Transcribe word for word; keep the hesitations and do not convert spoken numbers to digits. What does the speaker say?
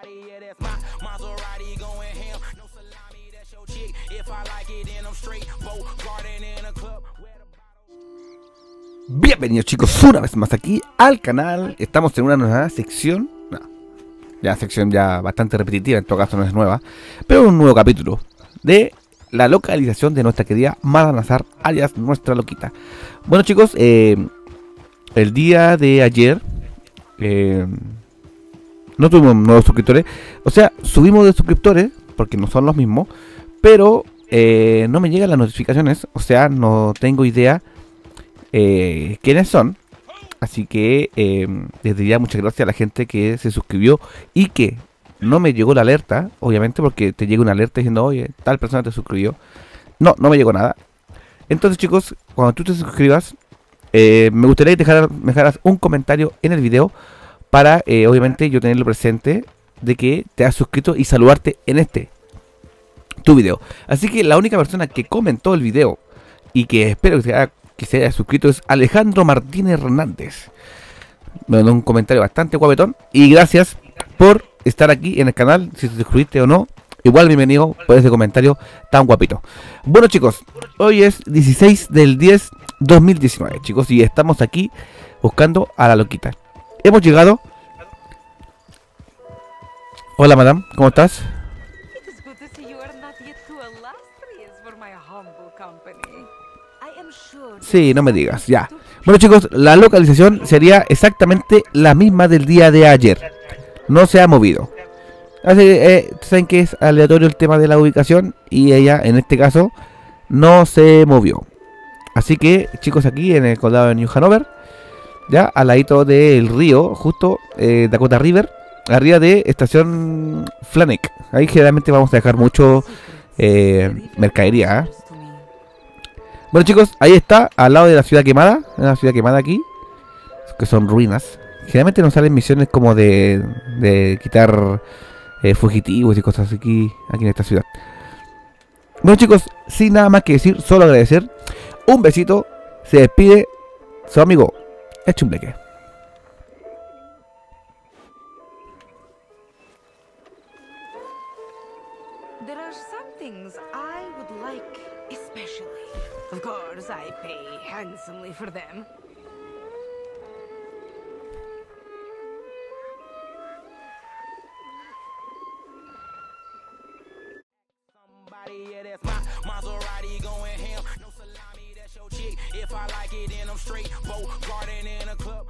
body, yeah, that's my Maserati going ham. No salami, that's your chick. If I like it, then I'm straight. Boat garden in a club. Bienvenidos, chicos, una vez más aquí al canal. Estamos en una nueva sección. No, ya sección ya bastante repetitiva, en todo caso no es nueva, pero un nuevo capítulo de la localización de nuestra querida Madam Nazar, alias nuestra loquita. Bueno, chicos, eh, el día de ayer eh, no tuvimos nuevos suscriptores. O sea, subimos de suscriptores, porque no son los mismos, pero eh, no me llegan las notificaciones. O sea, no tengo idea Eh, quiénes son. Así que eh, desde ya muchas gracias a la gente que se suscribió y que no me llegó la alerta. Obviamente, porque te llega una alerta diciendo, oye, tal persona te suscribió. No, no me llegó nada. Entonces, chicos, cuando tú te suscribas, eh, me gustaría que dejar, me dejaras un comentario en el video para, eh, obviamente, yo tenerlo presente de que te has suscrito y saludarte en este, tu video. Así que la única persona que comentó el video y que espero que se haga que se haya suscrito es Alejandro Martínez Hernández. Me mandó un comentario bastante guapetón. Y gracias por estar aquí en el canal. Si te suscribiste o no, igual bienvenido por ese comentario tan guapito. Bueno, chicos, hoy es dieciséis del diez dos mil diecinueve, chicos, y estamos aquí buscando a la loquita. Hemos llegado. Hola, madame, ¿cómo estás? Sí, no me digas, ya. Bueno, chicos, la localización sería exactamente la misma del día de ayer. No se ha movido. Así que, eh, saben que es aleatorio el tema de la ubicación y ella, en este caso, no se movió. Así que, chicos, aquí en el condado de New Hanover, ya, al ladito del río, justo eh, Dakota River, arriba de estación Flanec. Ahí generalmente vamos a dejar mucho eh, mercadería, ¿eh? Bueno, chicos, ahí está, al lado de la ciudad quemada. Una ciudad quemada aquí, que son ruinas. Generalmente nos salen misiones como de, de quitar eh, fugitivos y cosas aquí, aquí en esta ciudad. Bueno, chicos, sin nada más que decir, solo agradecer. Un besito, se despide su amigo el Chumbleque. There are some things I would like especially. Of course, I pay handsomely for them. Somebody, yeah, that's my Maserati going ham. No salami, that's your chick. If I like it, then I'm straight. Boat garden in a club.